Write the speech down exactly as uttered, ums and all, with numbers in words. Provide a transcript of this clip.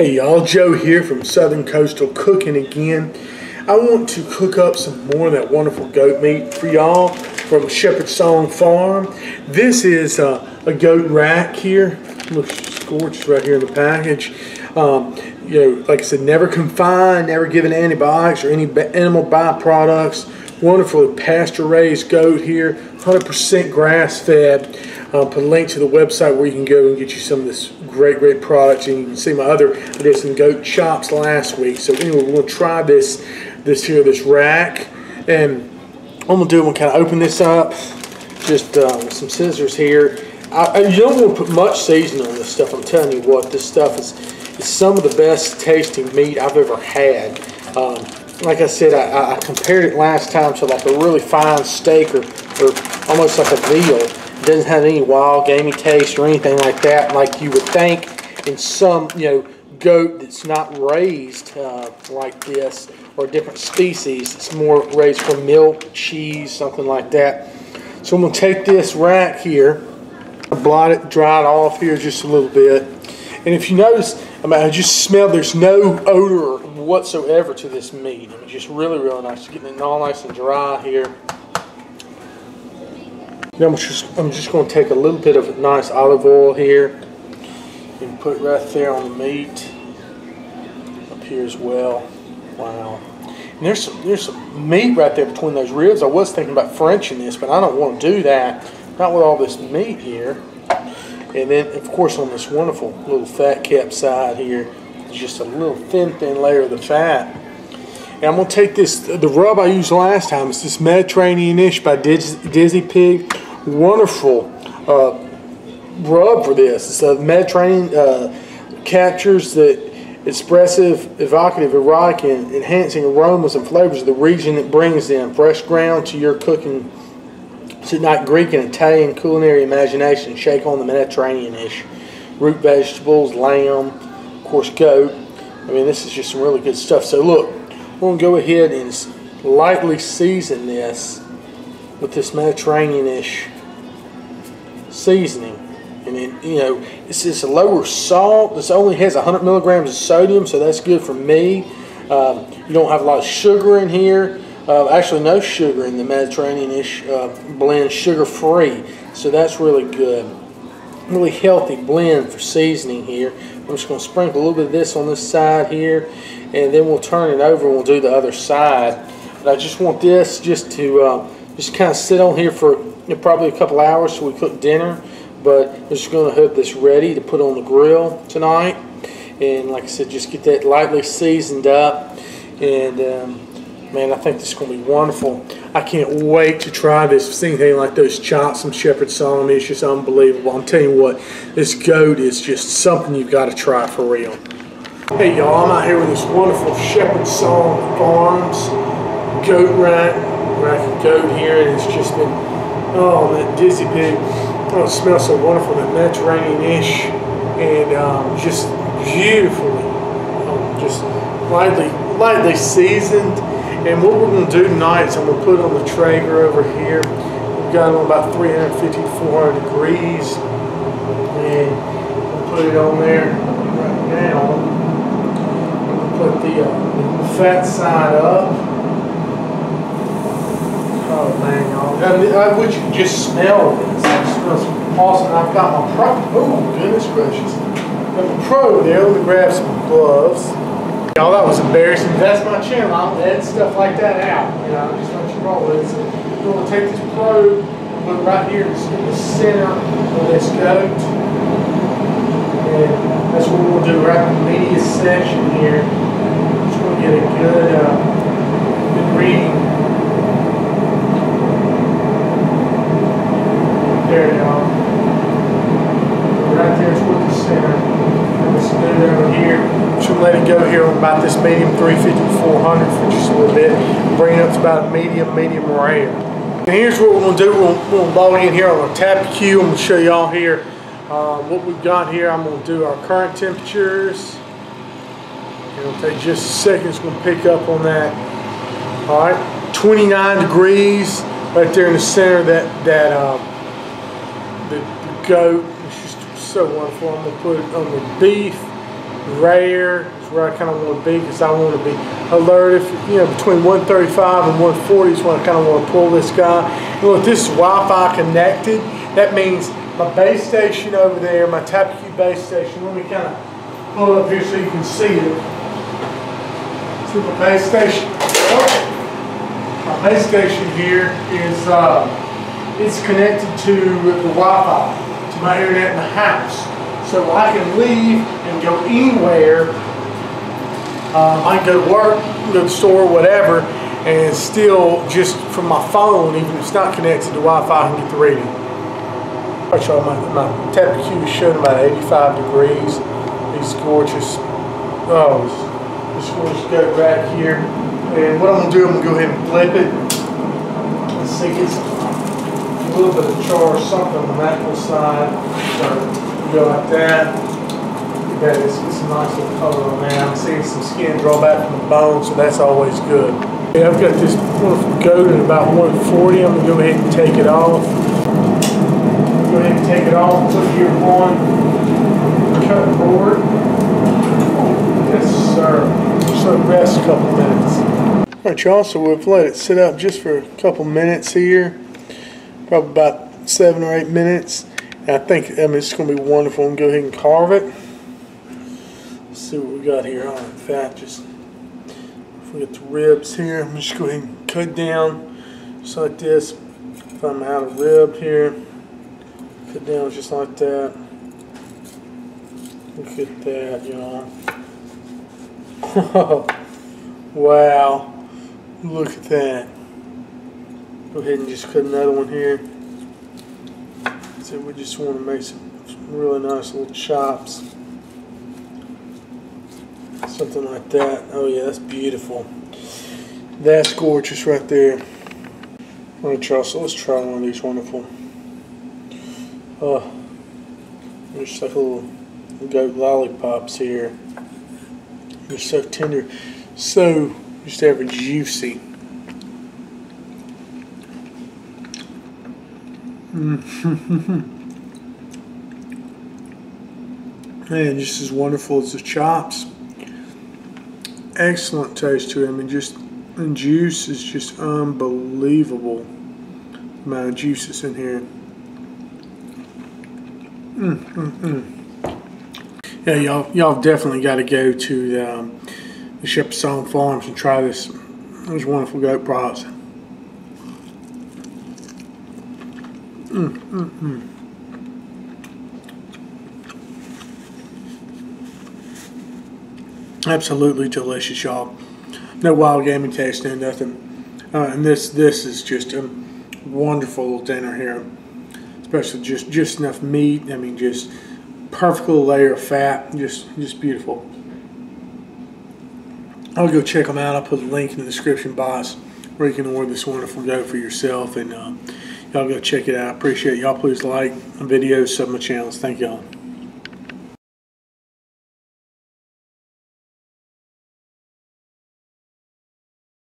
Hey y'all, Joe here from Southern Coastal Cooking again. I want to cook up some more of that wonderful goat meat for y'all from Shepherd Song Farm. This is uh, a goat rack here. It looks gorgeous right here in the package. Um, you know, like I said, never confined, never given antibiotics or any animal byproducts. Wonderfully pasture-raised goat here, one hundred percent grass-fed. I'll put a link to the website where you can go and get you some of this great, great products. And you can see my other, I did some goat chops last week. So anyway, we're going to try this, this here, this rack. And what I'm going to do, I'm going to kind of open this up, just uh, with some scissors here. I, you don't want to put much seasoning on this stuff. I'm telling you what, this stuff is, is some of the best tasting meat I've ever had. Um, like I said, I, I compared it last time to like a really fine steak or, or almost like a veal. Doesn't have any wild gamey taste or anything like that, like you would think in some, you know, goat that's not raised uh, like this, or different species. It's more raised for milk, cheese, something like that. So I'm going to take this rack here, blot it, dry it off here just a little bit. And if you notice, I mean, I just smell, there's no odor whatsoever to this meat. I mean, just really, really nice. Just getting it all nice and dry here. Now I'm just, I'm just going to take a little bit of nice olive oil here and put it right there on the meat up here as well. Wow. And there's some, there's some meat right there between those ribs. I was thinking about Frenching this, but I don't want to do that. Not with all this meat here. And then, of course, on this wonderful little fat cap side here, just a little thin, thin layer of the fat. And I'm going to take this, the rub I used last time, it's this Mediterranean-ish by Dizzy Pig. Wonderful uh, rub for this. It's a Mediterranean uh, captures the expressive, evocative, erotic, and enhancing aromas and flavors of the region it brings in. Fresh ground to your cooking, tonight Greek and Italian culinary imagination. Shake on the Mediterranean-ish. Root vegetables, lamb, of course goat. I mean, this is just some really good stuff. So look, we're going to go ahead and lightly season this with this Mediterranean-ish seasoning. And then, you know, it's just a lower salt. This only has one hundred milligrams of sodium, so that's good for me. Um, you don't have a lot of sugar in here. Uh, actually, no sugar in the Mediterranean-ish uh, blend, sugar-free. So that's really good. Really healthy blend for seasoning here. I'm just going to sprinkle a little bit of this on this side here, and then we'll turn it over and we'll do the other side. But I just want this just to uh, just kind of sit on here for you know, probably a couple hours so we cook dinner. But I'm just going to have this ready to put on the grill tonight. And like I said, just get that lightly seasoned up. And um, man, I think this is going to be wonderful. I can't wait to try this. If you see anything like those chops from Shepherd Song, it's just unbelievable. I'm telling you what, this goat is just something you've got to try for real. Hey y'all, I'm out here with this wonderful Shepherd Song Farms goat rack, rack of goat here, and it's just been, oh, that Dizzy Pig, oh, it smells so wonderful, that Mediterranean-ish, and um, just beautifully, um, just lightly, lightly seasoned. And what we're going to do tonight is I'm going to put it on the Traeger over here. We've got it on about three fifty to four hundred degrees, and we'll put it on there right now. Put the, uh, the fat side up. Oh man, y'all. I mean, I would you just smell this. It smells awesome. I've got my pro. Oh, goodness gracious. Got my pro there. Let me grab some gloves. Y'all, that was embarrassing. That's my channel. I don't edit stuff like that out. You know, I just let you roll with it. So we're going to take this probe and put it right here in the center of this goat. And that's what we'll do right in the media section here. Get a good, uh, good reading. There you are. Right there toward the center. And let's do it over here. Should let it go here on about this medium, three fifty to four hundred for just a little bit. Bring it up to about a medium, medium rare. And here's what we're going to do. We're going to log in here on a Tappecue. I'm going to show y'all here uh, what we've got here. I'm going to do our current temperatures. It'll take just a second, it's going to pick up on that. Alright, twenty-nine degrees right there in the center of that, that um, the, the goat. It's just so wonderful. I'm going to put it on the beef, rare is where I kind of want to be, because I want to be alert. If you know, between one thirty-five and one forty is when I kind of want to pull this guy. And look, this is Wi-Fi connected. That means my base station over there, my Tappecue base station. Let me kind of pull up here so you can see it. See my base station. Oh, my base station here is uh, it's connected to the Wi-Fi, to my internet in the house. So I can leave and go anywhere. Um, I can go to work, go to the store, whatever, and still just from my phone, even if it's not connected to Wi-Fi, I can get the reading. Watch y'all, my, my Tappecue is showing about eighty-five degrees. It's gorgeous. Oh, this gorgeous goat right here. And what I'm gonna do, I'm gonna go ahead and flip it. Let's see, it's a little bit of char or something on the mackerel side. So, go like that. That is some nice little color on there. I'm seeing some skin draw back from the bone, so that's always good. Yeah, I've got this wonderful goat at about one forty. I'm gonna go ahead and take it off. Go ahead and take it off. Put your one cut board. Yes, sir. So rest a couple minutes. All right, y'all. So we've let it sit up just for a couple minutes here, probably about seven or eight minutes. I think I mean, it's going to be wonderful. I'm going to go ahead and carve it. Let's see what we got here. All right, in fact, just if we get the ribs here, I'm just going to go ahead and cut down just like this. If I'm out of rib here, cut down just like that. Look at that, y'all. Wow. Look at that. Go ahead and just cut another one here. So we just want to make some, some really nice little chops, something like that. Oh yeah, that's beautiful. That's gorgeous right there. All right, y'all, so let's try one of these wonderful. Oh, they're just like little goat lollipops here. They're so tender, so just ever juicy. Man, just as wonderful as the chops. Excellent taste to it. I mean, just the juice is just unbelievable. The amount of juice that's in here. Mm, mm, mm. Yeah, y'all, y'all definitely got to go to the, um, the Shepherd Song Farms and try this. Those wonderful goat products. Mm, mm, mm. Absolutely delicious, y'all. No wild gaming taste, no nothing. Uh, and this this is just a wonderful little dinner here. Especially just just enough meat. I mean, just perfect little layer of fat. Just just beautiful. I'll go check them out. I'll put a link in the description box where you can order this wonderful goat for yourself. And. Uh, Y'all go check it out. I appreciate y'all. Please like my videos, sub my channels. Thank y'all.